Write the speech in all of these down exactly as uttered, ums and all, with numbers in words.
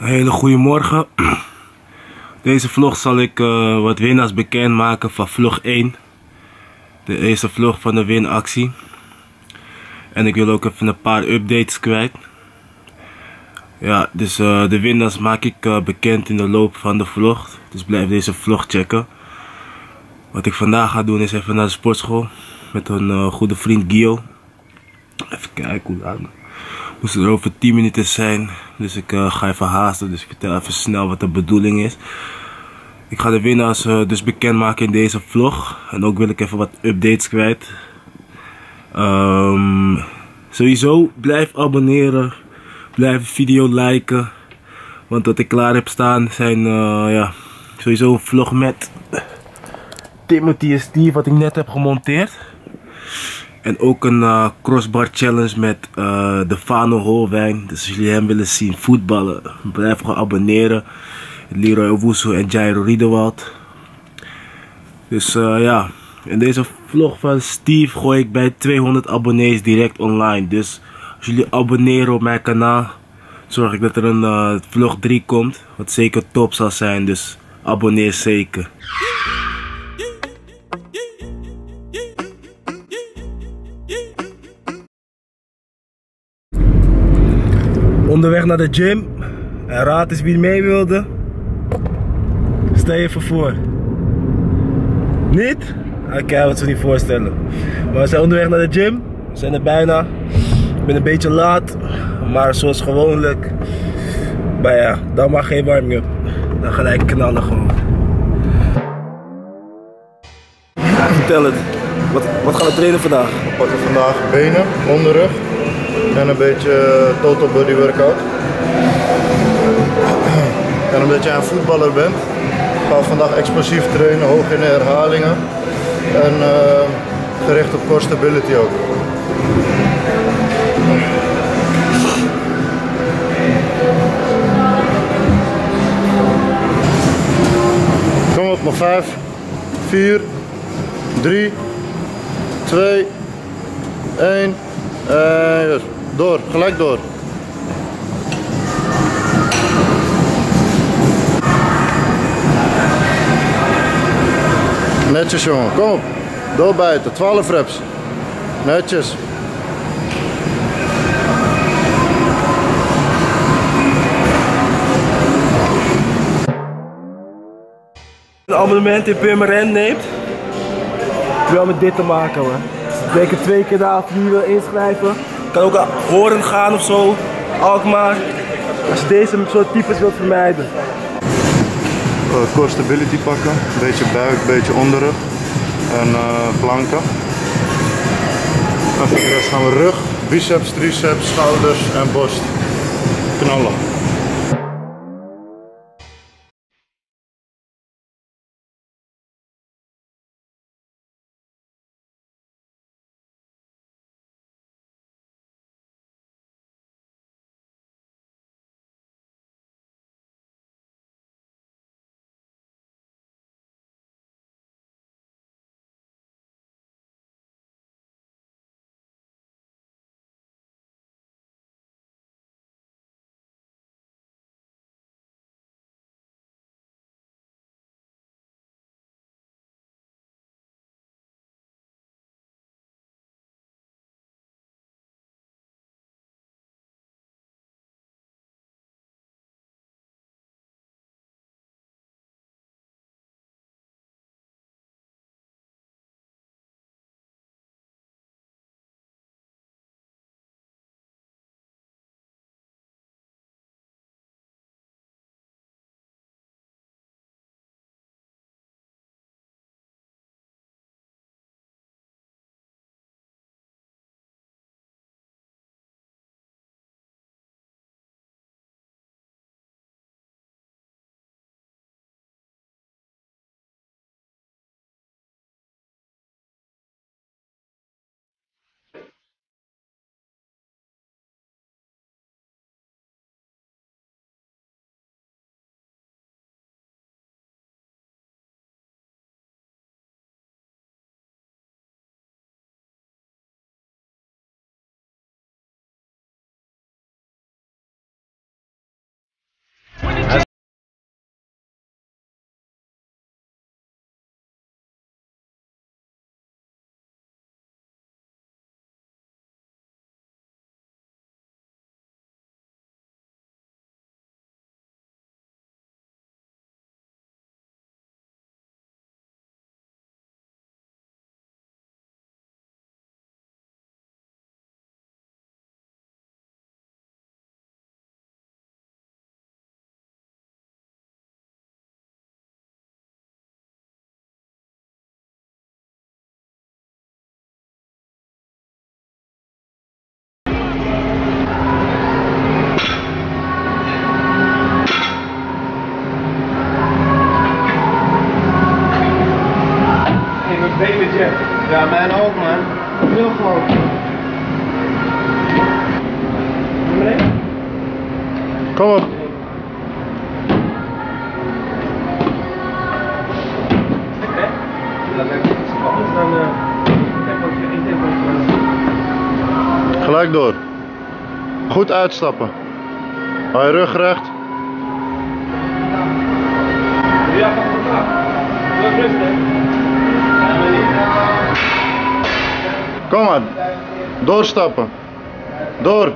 Hele goede morgen. Deze vlog zal ik uh, wat winnaars bekendmaken van vlog één. De eerste vlog van de winactie. En ik wil ook even een paar updates kwijt. Ja, dus uh, de winnaars maak ik uh, bekend in de loop van de vlog. Dus blijf deze vlog checken. Wat ik vandaag ga doen is even naar de sportschool. Met een uh, goede vriend Gio. Even kijken hoe laat. Moest er over tien minuten zijn, dus ik uh, ga even haasten, dus ik vertel even snel wat de bedoeling is. Ik ga de winnaars uh, dus bekendmaken in deze vlog en ook wil ik even wat updates kwijt. Um, sowieso blijf abonneren, blijf de video liken, want wat ik klaar heb staan zijn uh, ja, sowieso een vlog met Timothy S D wat ik net heb gemonteerd. En ook een uh, crossbar challenge met uh, Defano Holwijn. Dus als jullie hem willen zien voetballen, blijf gewoon abonneren. Leroy Owusu en Jairo Riedewald. Dus uh, ja, in deze vlog van Steve gooi ik bij tweehonderd abonnees direct online. Dus als jullie abonneren op mijn kanaal, zorg ik dat er een uh, vlog drie komt. Wat zeker top zal zijn, dus abonneer zeker. Onderweg naar de gym, en raad eens wie mee wilde, stel je even voor. Niet? Oké, okay, wat ze niet voorstellen. Maar we zijn onderweg naar de gym, we zijn er bijna. Ik ben een beetje laat, maar zoals gewoonlijk. Maar ja, dan maar geen warming-up, dan gelijk knallen gewoon. Vertel het, wat, wat gaan we trainen vandaag? We pakken vandaag benen, onderrug. En een beetje uh, total body workout. En omdat jij een voetballer bent, gaan we vandaag explosief trainen, hoog in de herhalingen. En uh, gericht op core stability ook. Kom op, nog vijf, vier, drie, twee, één. Uh, yes. Door, gelijk door. Netjes jongen, kom op. Doorbijten, twaalf reps. Netjes. Een abonnement in Purmerend neemt, wel met dit te maken hoor. Ik denk twee keer daar nu wil inschrijven. Kan ook aan Horen gaan of zo, Alkmaar. Als je deze soort types wilt vermijden. Uh, core stability pakken, een beetje buik, een beetje onderrug en uh, planken. En voor de rest gaan we rug, biceps, triceps, schouders en borst. Knallen. Kom op. Gelijk door. Goed uitstappen. Hou je rug recht. Ja, kom maar. Doorstappen. Door.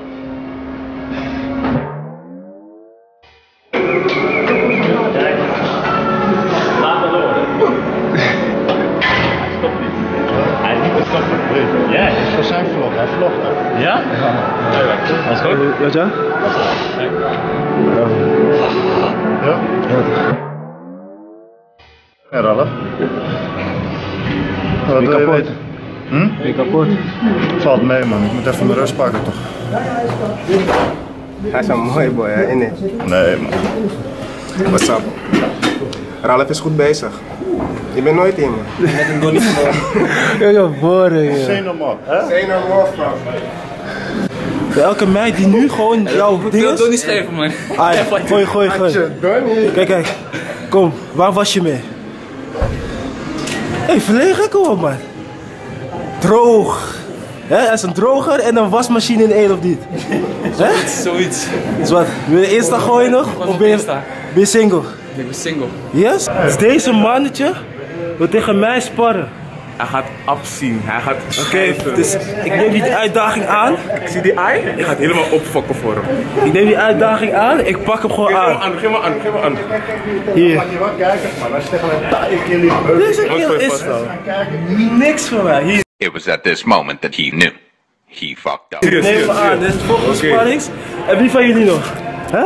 Ja? Dat is goed. Wat ja? Ja. Ja, Ralph. Wat wil je weten? Hm? Ben je kapot? Valt mee, man. Ik moet even mijn rust pakken, toch? Hij is een mooi boy, hè? Nee, man. What's up? Ralph is goed bezig. Je bent nooit in me. Met een donnie geboren. Ja. Say no more, hè? Say no more, man. Elke meid die nu gewoon jouw ding is. Ik wil donnies geven, man. Ah ja, gooi, gooi, gooi. Kijk, kijk. Kom, waar was je mee? Hé, hey, verlegen, kom op, man. Droog. Hè, hij is een droger en een wasmachine in één, of niet? Hè? Zoiets. Dus wat, wil je Insta gooien nog? Of ben je, ben je single? Ik ben single. Yes? Dus deze mannetje wil tegen mij sparren. Hij gaat afzien, hij gaat schrijven. Oké, dus ik neem die uitdaging aan. Ik zie die ei, ik ga het helemaal opfokken voor hem. Ik neem die uitdaging aan, ik pak hem gewoon geef aan. Geef hem aan, geef hem aan, geef hem aan. Hier. Mag je wel kijken, maar als je tegen mij... Deze keel is niks voor mij. Hier. It was at this moment that he knew. He fucked up. Neem hem aan, dit is de volgende sparrings. En wie van jullie nog? Huh?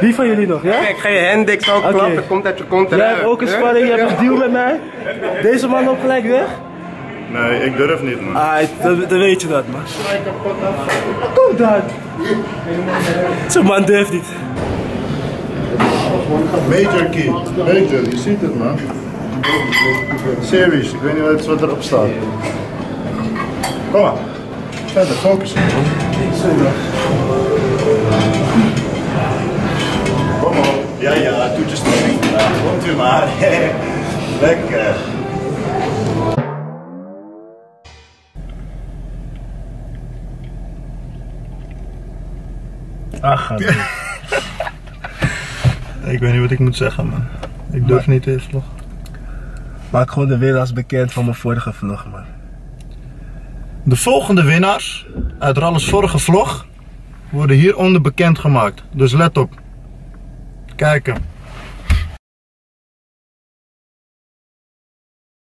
Wie van jullie nog? Ja? Kijk, ga je hendix ook klappen, okay. Komt uit je kont. Jij hebt ook een spanning, je hebt een deal met mij. Deze man loopt gelijk weg. Nee, ik durf niet, man. Ah, dan, dan weet je dat, man. Kom dan. Zo'n man durft niet. Major key, major, je ziet het, man. Serious, ik weet niet wat erop staat. Kom maar, verder, focus. Kom op, ja ja, toetjes niet. Komt u maar. Lekker. Ach, ik weet niet wat ik moet zeggen, man. Ik durf maar, niet deze vlog. Maak gewoon de winnaars bekend van mijn vorige vlog, man. De volgende winnaars uit Ralph's vorige vlog worden hieronder bekendgemaakt. Dus let op. Kijken.